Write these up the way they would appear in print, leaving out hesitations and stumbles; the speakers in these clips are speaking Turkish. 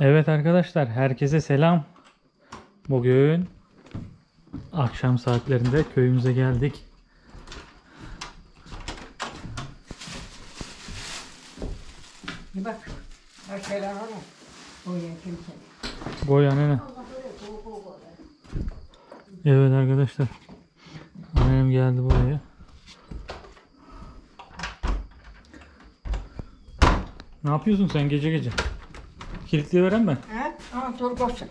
Evet arkadaşlar, herkese selam. Bugün akşam saatlerinde köyümüze geldik. Bak, arkadaşlar ana. Boya kimse. Boya nene. Evet arkadaşlar, annem geldi buraya. Ne yapıyorsun sen gece gece? Kilitli veren mi? Evet, ama dur koşsun.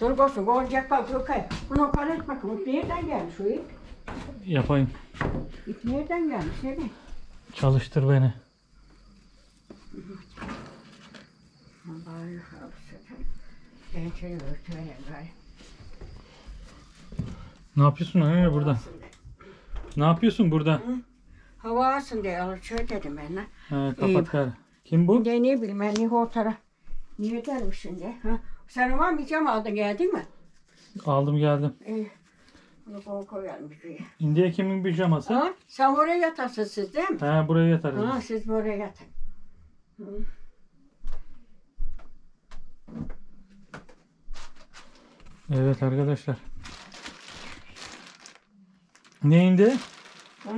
Dur koşsun, olacak bak Gökay. Bunu karıştır bakayım, it nereden gelmiş o it? Yapayım. İt nereden gelmiş, nereden? Çalıştır beni. Allah'a emanet olun. Ben şöyle örtüyorum gayet. Ne yapıyorsun anne burada? Ne yapıyorsun burada? Hı? Hava alsın diye alışıyor dedim ben. He, kapat karı. Kim bu? De, ne bileyim ben, o taraf. Niye dermiş şimdi? Ha? Sen var mı diyeceğim, aldın geldin mi? Aldım geldim. Bunu koyalım bir şeye. İndiye kimin pijaması? Ha? Sen oraya yatarsın siz değil mi? He, buraya yatarız. Ha, siz buraya yatın. Hı. Evet arkadaşlar. Ne indi? Ha?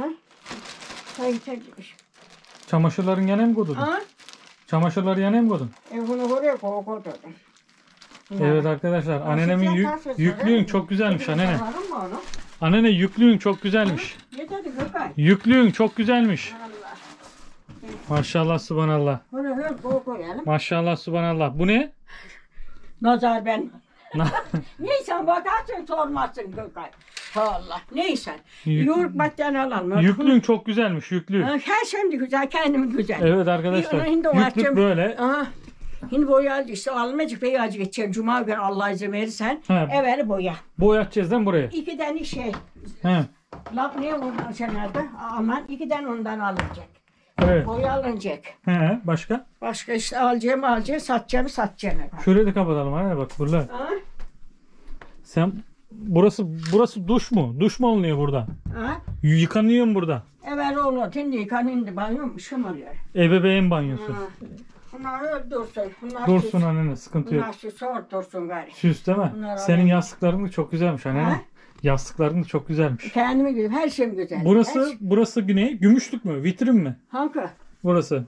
Çamaşırların gene mi kodurdun? Ha? Çamaşırları yana mı koydun? Bunu oraya koydum. Evet arkadaşlar, annenemin yüklüğün çok güzelmiş annenem. Annene yüklüğün çok güzelmiş. Yüklüğün çok güzelmiş. Maşallah subhanallah. Maşallah subhanallah. Bu ne? Nazar ben. Neysen bakarsın sormazsın Gökay. Allah neyse. Yoğurtmaktan alalım. Yüklüğün çok güzelmiş yüklüğün. Her şeyim de güzel, kendim güzel. Evet arkadaşlar, yüklük böyle. Aha. Şimdi boya işte almayacak beyacı geçeceğim. Cuma günü Allah izin verirsen evveli boya. Boyatacağız değil mi burayı? İki tane şey. He. Laf ne ondan senerde? Aman iki tane ondan alınacak. Evet. Boya alınacak. He, başka? Başka işte alacağım satacağım. Şurayı da kapatalım anne bak buralar. Ha? Sen... Burası duş mu? Duş mu alınıyor burada? Ha? Yıkanıyor mu burada? Evet oğlum, şimdi yıkanıyor, banyo mu? Şım oluyor. Ebeveyn banyosu. Ha. Bunlar dursun. Bunlar dursun annene, sıkıntı bunlar yok. Bunlar süs olur, dursun gari. Süs değil mi? Bunlar senin alayım. Yastıkların da çok güzelmiş annene. Yastıkların da çok güzelmiş. Kendime güzel, her şeyim güzel. Burası güney, gümüşlük mü? Vitrin mi? Hangi? Burası.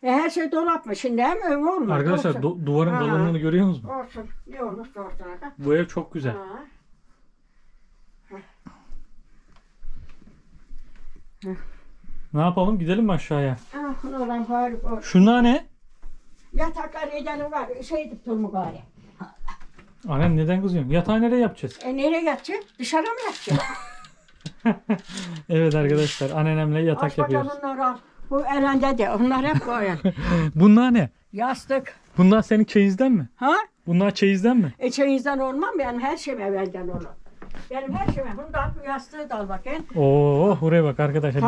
Her şey dolap mı şimdi hem öyle olmadı. Arkadaşlar duvarın dolabını görüyor musunuz? Olsun. Ne olursa olsun. Bu ev çok güzel. Ha. Ha. Ne yapalım? Gidelim mi aşağıya? Ah, şunlar ne? Yataklar edenim var. Şeydi turmu gari. Annem neden kızıyorsun? Yatağı nereye yapacağız? Nereye yapacağız? Dışarı mı yapacağız? Evet arkadaşlar, annemle yatak yapıyoruz. Bu elinde de. Onlar hep koyar. Bunlar ne? Yastık. Bunlar senin çeyizden mi? Ha? Bunlar çeyizden mi? Çeyizden olmam. Benim her şeyim evvelden olur. Benim her şeyim. Bunu da bu yastığı da al bakayım. Oo, buraya bak arkadaşlar.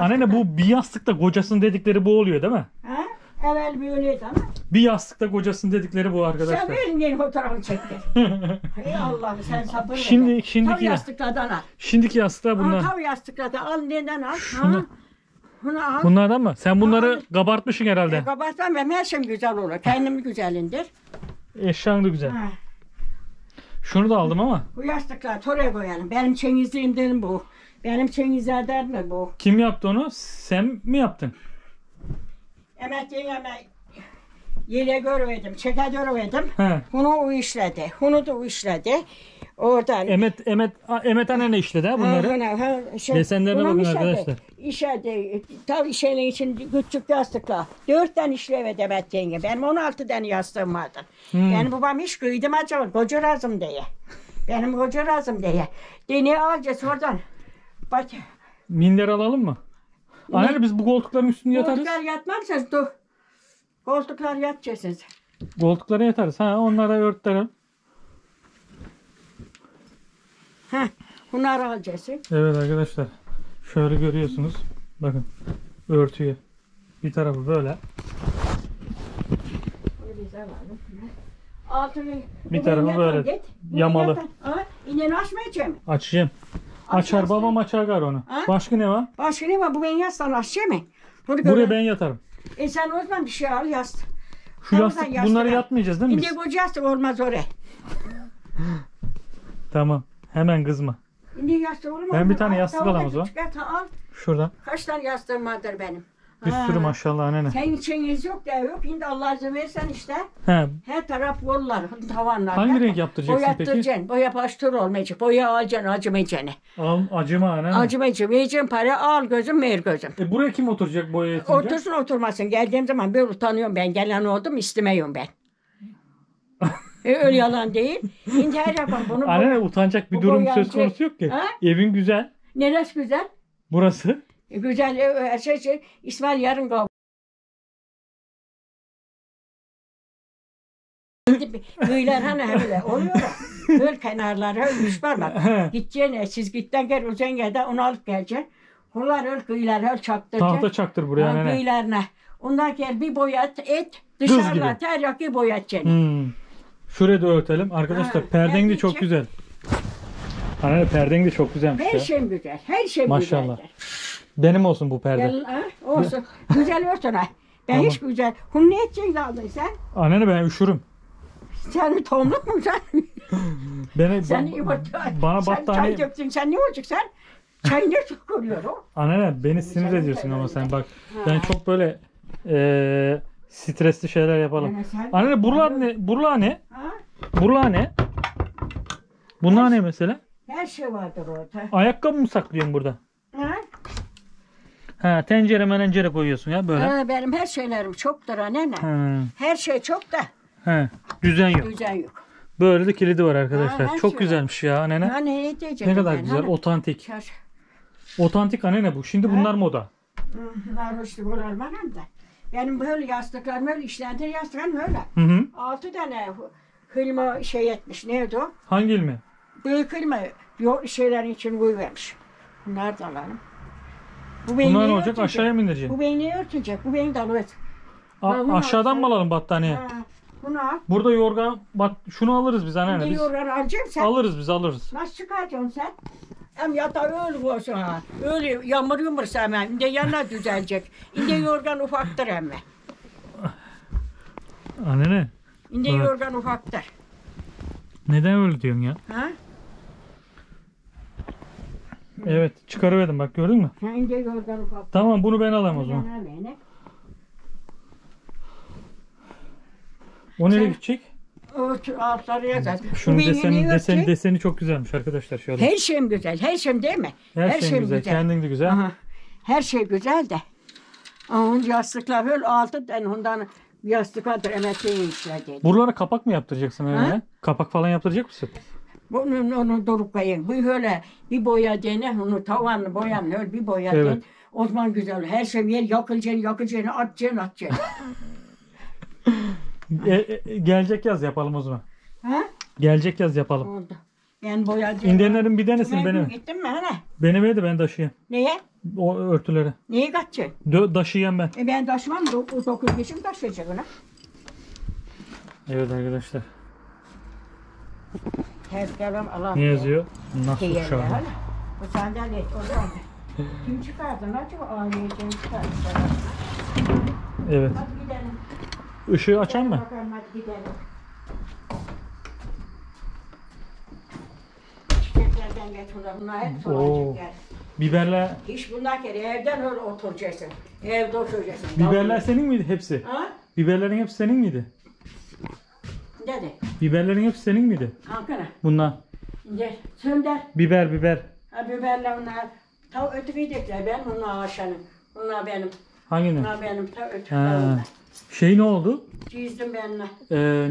Anne bu bir yastıkta kocasının dedikleri bu oluyor değil mi? Ha? Evvel bir öyleydi ama. Bir yastıkta kocasının dedikleri bu arkadaşlar. Sen benim yeni fotoğrafını çektin. Ey Allah'ım sen sabır ver. Şimdiki yastıklardan al. Şimdiki yastıklar bunlar. Tav yastıklardan al. Neden al? Şunu. Ha? Bunlardan mı? Sen bunları kabartmışsın herhalde. Kabartmam ben, her şeyim güzel olur. Kendim güzelindir. Eşyan da güzel. Ha. Şunu da aldım ama. Bu yastıklar oraya koyalım. Benim çengizliğimden bu. Benim çengizlerden mi bu? Kim yaptı onu? Sen mi yaptın? Emek yere görmedim. Çeke görmedim. Bunu o işledi. Bunu da o işledi. Oradan. Emet anne işledi ha bunları. Desenlerine bakın arkadaşlar. İşledi. Tabii işlerin için küçük yastıkla. 4 tane işlemedi Emet yenge. Benim 16 tane yastığım vardı. Yani babam hiç kıydım acaba. Koca razım diye. Benim koca razım diye. Deni alacağız oradan. Bak. Minder alalım mı? Anne biz bu koltukların üstünde yatarız. Koltuklar yatmazsanız dur. Koltuklar yatacaksınız. Koltuklara yatarız. Ha, onlara örtlerim. Heh, bunları alacaksın. Evet arkadaşlar, şöyle görüyorsunuz. Bakın örtüyü. Bir tarafı böyle. Altını bir tarafı böyle. Git. Yamalı. İnen açmayacağım. Açacağım. Açar babam açar onu. Ha? Başka ne var? Başka ne var? Bu ben yastan açacağım mı? Buraya ben yatarım. Sen o zaman bir şey al yastık. Şu yastık, bunları yatmayacağız değil mi? İnce koyacağız, olmaz oraya. Tamam. Hemen kızma. İnce yastık olmaz. Ben bir tane yastık alamam o zaman. Şuradan. Kaç tane yastığım vardır benim. Bir sürü maşallah anne. Senin içiniz yok da yok. Şimdi Allah izin versen işte. He. Her taraf bollar, tavanlar. Hangi renk yaptıracaksın peki? Boyattıracaksın. Boya pastır olmayacak. Boya alacaksın acımayacaksın. Al acıma anne. Acımayacaksın. Yiyeceğim para al gözüm ver gözüm. E buraya kim oturacak boya yatınca? Otursun oturmasın. Geldiğim zaman böyle utanıyorum ben. Gelen oldum istemiyorum ben. Öyle yalan değil. Şimdi her yapan bunu. Anne utanacak bir durum söz konusu yok ki. Ha? Evin güzel. Neresi güzel? Burası. Güzel her şey. İsmail yarın kaldı. Kıyılar hani öyle oluyor da. Böyle kenarlara ölmüş var bak. Gideceksin siz gitten gel o zengede onu alıp geleceksin. Onlar öl kıyılar öl çaktıracaksın. Tahta çaktır buraya nene. Kıyılarına. Ondan gel bir boyat et. Dışarıda teriyaki boyatacaksın. Hmm. Şurayı da örtelim. Arkadaşlar perden de çok güzel. Anne perden de çok güzelmiş. Her şey güzel. Her şey güzel. Maşallah. Benim olsun bu perde. Gel, olsun. Güzel örtün ha. Ben tamam. Hiç güzel. Bunu ne edeceksin aldın sen? Anne ben üşürüm. Sen tohumluk mu sen? Beni, bana battaniye... Çay döktün sen ne olacak sen? Çay ne çok koruyor o? Anne beni sinir ediyorsun ama sen bak. Ha. Ben çok böyle stresli şeyler yapalım. Yani sen, anne buralar ne? Buralar ne? Buralar ne? Bunlar ne mesela? Her şey vardır orada. Ayakkabı mı saklıyorsun burada? Ha? Ha, tencere mencere koyuyorsun ya böyle. Ha, benim her şeylerim çoktur anne. Ha. Her şey çok da. He. Düzen yok. Düzen yok. Böyle de kilidi var arkadaşlar. Ha, çok şey güzelmiş var ya anne. Ha, ne kadar ben, güzel, otantik. Otantik anne bu. Şimdi ha, bunlar moda. Varoşluk olar var hem de. Benim böyle yastıklarım öyle işlendir yastıklarım öyle. Hı hı. 6 tane hılma şey etmiş. Neydi o? Hangi hılma? Büyük hılma şeylerin için koyuvermiş. Bunlar da alalım. Bu bunlar ne olacak? Aşağıya mı indireceksin? Bu beni örtecek. Bu beni de alıver. Aşağıdan mı alalım battaniye? Ha, bunu al. Burada yorgan, bak şunu alırız biz anneanne. Biz yorgan alacaksın sen. Alırız biz alırız. Nasıl çıkartacaksın sen? Hem yatağı öyle koysun ha. Öyle yamur yumursa hemen. Şimdi yanına düzelecek. Şimdi yorgan ufaktır hemen. Anneanne. Şimdi yorgan ufaktır. Neden öyle diyorsun ya? Ha? Evet, çıkarıverdim bak gördün mü? Tamam, bunu ben alayım o zaman. O nereye gidecek? Şunun deseni çok güzelmiş arkadaşlar. Şöyle. Her şeyim güzel, her şeyim değil mi? Her şeyim güzel, kendin de güzel. Aha. Her şey güzel de. Onun yastıklar böyle altı tane ondan yastıklardır emekliye işlerdi. Buralara kapak mı yaptıracaksın öyle? Kapak falan yaptıracak mısın? Onu durup koyayım. Bu öyle bir boya dene, onu tavanını boyanını öyle bir boya evet dene. O zaman güzel. Her şey yer yakılacaksın, atacaksın. Gelecek yaz yapalım o zaman. Ha? Gelecek yaz yapalım. Oldu. Ben boyacıyım. İndenlerin bir denesin benim. Gittin mi hani? Benim evde ben taşıyayım. Neye? O örtüleri. Neye kaçacaksın? Taşıyayım ben. E ben taşımam. 9 kişi taşıyacak ona. Evet arkadaşlar. Ne yazıyor? Nasıl şu an? Bu sandalye, o zaman. Kim çıkardı? Kim çıkardı? Evet. Işığı açan mı? Çiçeklerden getiriyorlar. Bunlar hep soğanacaklar. Biberler... Hiç bundan kere evden öyle oturacaksın. Evde oturacaksın. Biberler senin miydi hepsi? Ha? Biberlerin hepsi senin miydi? Dedi. Biberlerin hepsi senin miydi? Ankara. Bunlar. Gel, sönder. Biber, biber. Ha, biberler bunlar. Ta ötüydükler. Ben bunlar aşanım. Bunlar benim. Hangi ne? Bunlar benim. Ta ötüydükler. Şey ne oldu? Çizdim benimle.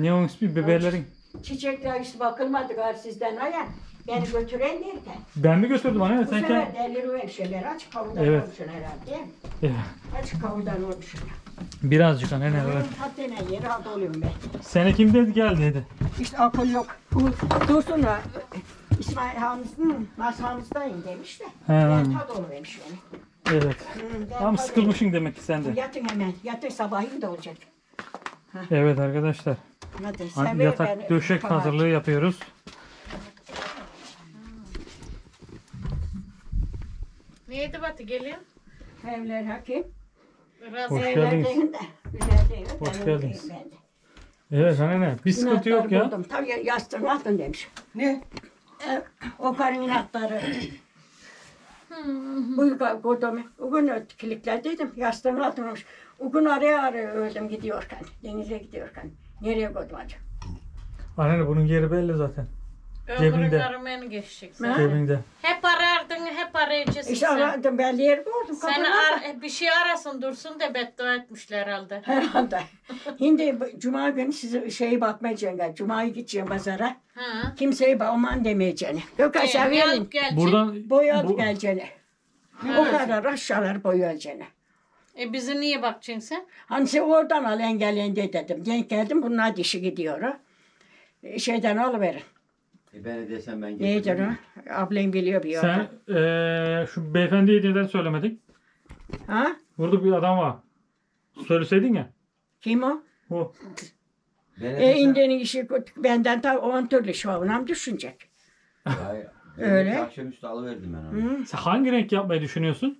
Ne olmuş bir biberlerin? Çiçekler işte bakılmadı galiba sizden. Hayır. Beni götüren derken. Ben mi götürdüm anne? Bu sefer elleri ver şeyleri. Açık kavudan evet olmuşsun herhalde. Evet. Açık kavudan olmuşsun. Birazcık anne ne var? Hatta ne yeri hat oluyorum ben. Sene kim dedi geldi dedi. İşte akıl yok. Dursun da İsmail Hamz'ın masamızdayım demiş de. Ben tad oluvermiş onu. Evet. Tam sıkılmışsın demek ki sen de. Yatın hemen. Yatın sabahın da olacak. Ha. Evet arkadaşlar. Hadi, yatak döşek hazırlığı yapıyoruz. Neydi batı gelin? Evler hakim. Hoş geldiniz. Hoş geldiniz. Evet anne, bir sıkıntı yok ya. Buldum. Tam yastığın altın demiş. Ne? O karın inatları. Uyku kodum. O gün kilitlerdeydim. Yastığın altın olmuş. O gün araya araya öldüm gidiyorken. Denize gidiyorken. Nereye kodum acaba? Anne bunun yeri belli zaten. Ömrü karımın geçecek. Cebinde. Hep arardın, hep arayıcısın. İşte aradım, belli yer buldum. Sen bir şey arasın dursun da beddua etmişler herhalde. Herhalde. Şimdi cuma günü size şeyi bakmayacaksın. Cuma'yı gideceğim pazara. Kimseye aman demeyeceğini. Yok aşağı verin. Buradan boyalı geleceğini. O kadar aşağılar boyayacaksın. Bizi niye bakacaksın sen? Hani sen oradan al engellendi dedim. Denk geldim, bunlar dişi gidiyor. Şeyden alıverin. Ben desem ben gelirim. Neydi o? Ablam biliyor bir yolda. Sen şu beyefendiye neden söylemedin? Ha? Burada bir adam var. Söyleseydin ya. Kim o? O. İndenin işi benden tabii 10 türlü şovunam düşünecek. Öyle. Akşamüstü alıverdim ben onu. Hı? Sen hangi renk yapmayı düşünüyorsun?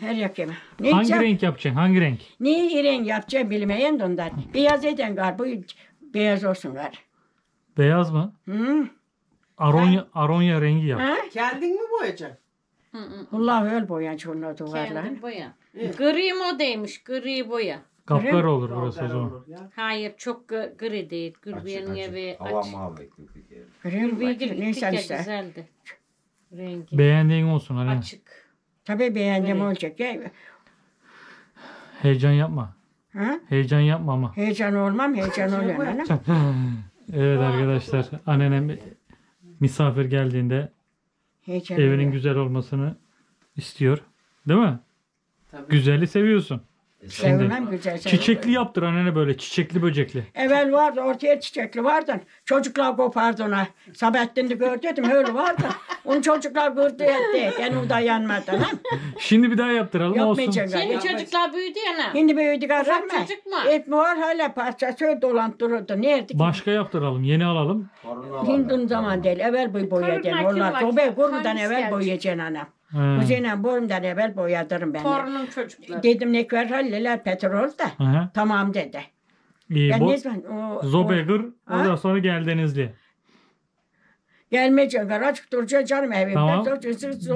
Her yapacağım. Ne hangi yapacağım? Renk yapacaksın? Hangi renk? Ne renk yapacağım bilmeyen de ondan. Beyaz eden galiba. Beyaz olsun galiba. Beyaz mı? Hı. Aronya rengi yap. Ha? Kendin mi boyayacaksın? Allah öyle boyan çoğunluğu duvarlar. Kendin boya. Gri modaymış, gri boya. Kapkar olur burası o zaman. Hayır, çok gri değil. Gürbiye'nin evi açık. Gürbiye'ye gittik ya, güzeldi. Rengi. Beğendiğin olsun hani. Açık. Tabii beğendim olacak ya. Heyecan yapma. Ha? Heyecan yapma ama. Heyecan olmam, heyecan oluyor. Evet arkadaşlar, annenem misafir geldiğinde heyecanlı evinin ya. Güzel olmasını istiyor. Değil mi? Tabii. Güzeli seviyorsun. Sevmem güzel. Çiçekli böyle. Yaptır annene böyle çiçekli böcekli. Evvel vardı ortaya çiçekli vardı. Çocuklar kopardı ona. Sabahattin'i gördüm öyle vardı. Onu çocuklar gördü etti. Yani o dayanmadı. Şimdi bir daha yaptıralım olsun. Şimdi çocuklar büyüdü ya. Şimdi büyüdü garam mı? Et var hala parçası dolandırıyordu. Nerede? Başka yaptıralım yeni alalım. Hindun zaman değil evvel bu boyayacaksın. Onlar sobe kurmadan evvel boyayacaksın anam. Bu zeynem boyumdan evvel boyadırım ben. Torunun çocukları. Dedim ne kadar halliler petrol da. Tamam dedi. Ben ne zaman? Zobegır. Ondan sonra gel Denizli. Gelmeyeceksin. Açık duracaksın canım evimde. Tamam.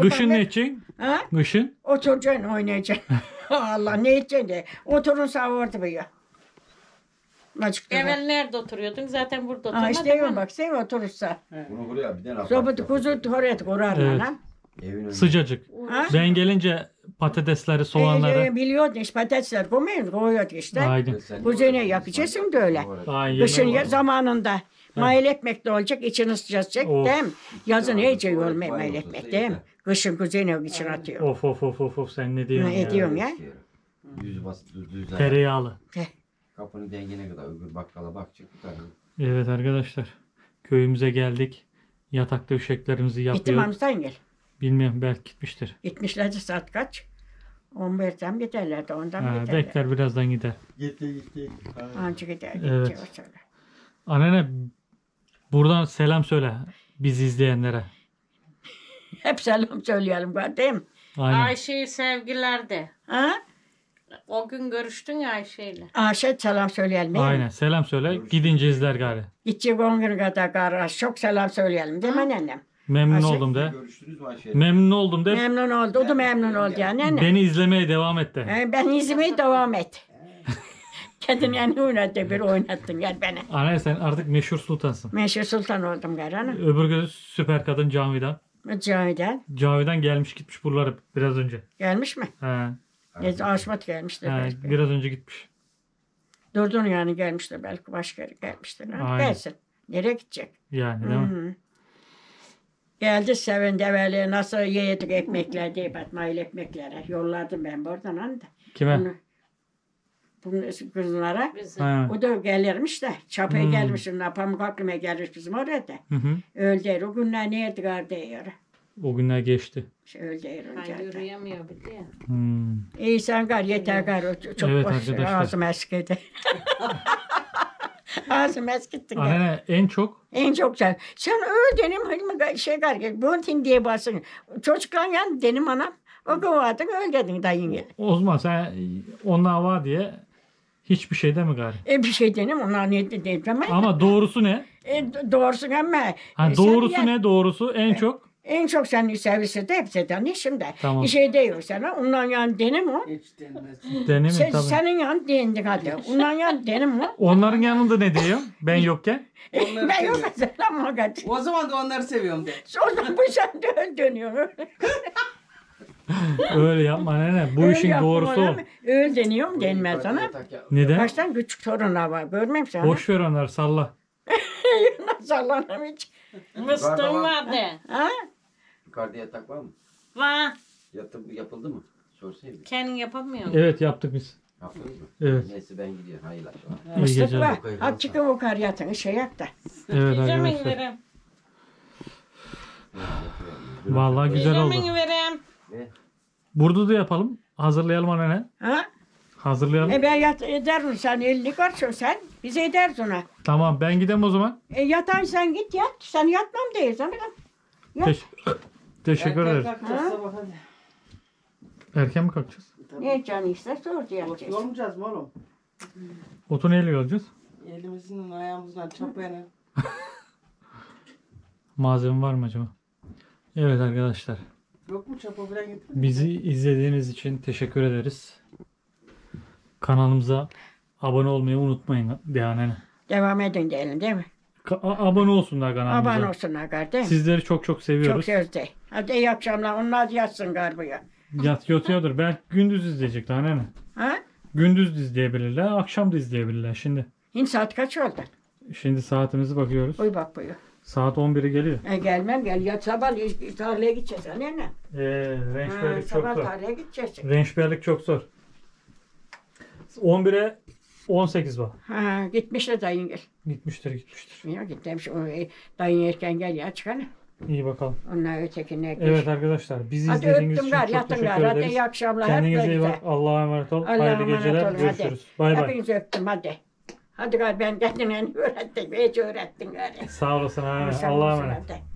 Kışın ne için? Ha? Kışın? Oturacaksın oynayacaksın. Allah ne edeceksin de. Oturun sağ orada bu ya. Evvel nerede oturuyordun? Zaten burada oturmadın. İşte yok bak sen oturursa. Bunu buraya bir tane. Sobatı kuzu oraya kurarlar lan. Sıcacık. Ha? Ben gelince patatesleri, soğanları... biliyordun işte patatesler koyuyorduk işte. Aynen. Kuzeyine yapacaksın da öyle. Aynen. Kışın zamanında mail ekmek de olacak, içini sıcacak değil mi? Yazın iyice yormayı mail ekmek değil mi? Kışın kuzeyine için atıyor. Of sen ne diyorsun ya? Ediyorum ya. Tereyağlı. Kapının dengine kadar öbür bakkala bakacak. Evet arkadaşlar. Köyümüze geldik. Yatak döşeklerimizi yapıyoruz. Gittim amcadan gel. Bilmiyorum belki gitmiştir. Gitmişlerdi saat kaç? 11'den giderlerdi ondan giderlerdi. Bekler birazdan gider. Gitti. Anca gider. Evet. Annene buradan selam söyle bizi izleyenlere. Hep selam söyleyelim kardeşim. Ayşe'yi sevgiler de. Ha? O gün görüştün ya Ayşe'yle. Ayşe selam söyleyelim. Aynen selam söyle gidince izler gari. Gidecek 10 gün kadar gari çok selam söyleyelim değil mi annem? Memnun oldum de. Memnun oldum de. Memnun oldu. O da memnun oldu yani. Beni izlemeye devam et de. Beni izlemeye devam et. Kendin yani oynattı bir oynattın gel beni. Anne sen artık meşhur sultansın. Meşhur sultan oldum gari ana. Öbür gözü süper kadın Cavidan. Cavidan. Cavidan gelmiş gitmiş buralara biraz önce. Gelmiş mi? He. Aşmat gelmişti. He, biraz önce gitmiş. Durdun yani gelmişti belki başka yere gelmişti. Gelsin. Nereye gidecek? Yani değil mi? Geldi sevindi evveli nasıl yedik ekmekler deyip atmayla ekmeklere. Yolladım ben buradan hani de. Kime? Bunun kızlara. O da gelirmiş de. Çapaya gelmiş. Pamukkale'ye gelmiş bizim oraya da. Öldü yer. O günler neydi kardeşler? O günler geçti. Öldü yer. Hani yürüyemiyor bir de ya. İyi sen gar yeter gar. Çok evet, boş. Ağzım eskidi. Ağzım eskittin. Anne en çok? En çok sen. Sen öyle denim halime şey garip. Bunun diye basın. Çocuklar yani denim anam. O da vardı öyle dedin dayın. O zaman sen onunla var diye Hiçbir şey deme gari. Bir şey denem ona niyetli değil ama. Ama doğrusu ne? Doğrusu ama. Ha, doğrusu ne doğrusu en çok? En çok seni servisi de hepsinden işimde. Tamam. Bir şey diyor sana. Ondan yan denim o. Hiç denmez. Denim tabii. Senin yan dendik hadi. Ondan yan denim o. Onların yanında ne diyor? Ben yokken. Ben yokken selam o kadar. O zaman da onları seviyorum de. Sonra bu sen dönüyor. Öyle yapma nene. Bu öyle işin doğrusu o. Öyle deniyorum denmez sana. Neden? Baştan küçük sorunlar var. Görmeyeyim sana. Boş ver onları salla. Sallanam hiç. Mıstım vardı. Ha? Yukarıda yatak var mı? Var. Yapıldı mı? Sorsayım. Kendin yapamıyor musun? Evet yaptık biz. Yaptınız mı? Evet. Neyse ben gidiyorum. Hayırlı akşamlar. Mıstık var. Hadi çıkıp o kar yatın. Şey yap da. Evet arkadaşlar. Vallahi güzel oldu. Burada da yapalım. Hazırlayalım anne. Ha? Hazırlayalım. Ben ederim sen elini karşın sen. Bize edersin ona. Tamam ben gideyim o zaman. Yatan sen git yat. Sen yatmam değil. Sen yat. Teşekkür ederim. Erken mi kalkacağız? Ne canı isterse orada yatacağız. Yormayacağız mı oğlum? Otu neyle alacağız? Elimizin ayağımızdan çapayla. Malzeme var mı acaba? Evet arkadaşlar. Yok mu çapa falan getirdin? Bizi izlediğiniz için teşekkür ederiz. Kanalımıza abone olmayı unutmayın. Yani. Devam edin diyelim değil mi? Abone olsunlar kanalımıza. Abone olsunlar kardeşim. Sizleri çok çok seviyoruz. Çok sevdi. Hadi iyi akşamlar. Onlar yatsın galiba. Yatıyordur. Belki gündüz izleyecekler anne. Ha? Gündüz izleyebilirler. Akşam da izleyebilirler şimdi. Şimdi saat kaç oldu? Şimdi saatimizi bakıyoruz. Uy bak buyur. Saat 11'e geliyor. Gelmem gel. Ya sabah tarlaya gideceğiz anne. Rençberlik çok zor. Sabah tarlaya gideceğiz. Rençberlik çok zor. 11'e 18 var. Ha, gitmiştir dayın gel. Gitmiştir. Ya gitmiş. Dayın erken gel ya çıkalım. İyi bakalım. Onlar ötekine gitmiş. Evet arkadaşlar bizi hadi izlediğiniz için çok teşekkür ederiz. Hadi iyi akşamlar. Kendinize iyi bak. Allah'a emanet ol. Hayırlı geceler. Görüşürüz. Bay bay. Hepinizi öptüm hadi. Hadi gari ben kendini öğrettim. Hiç öğrettin gari. Sağ olasın. Allah'a emanet.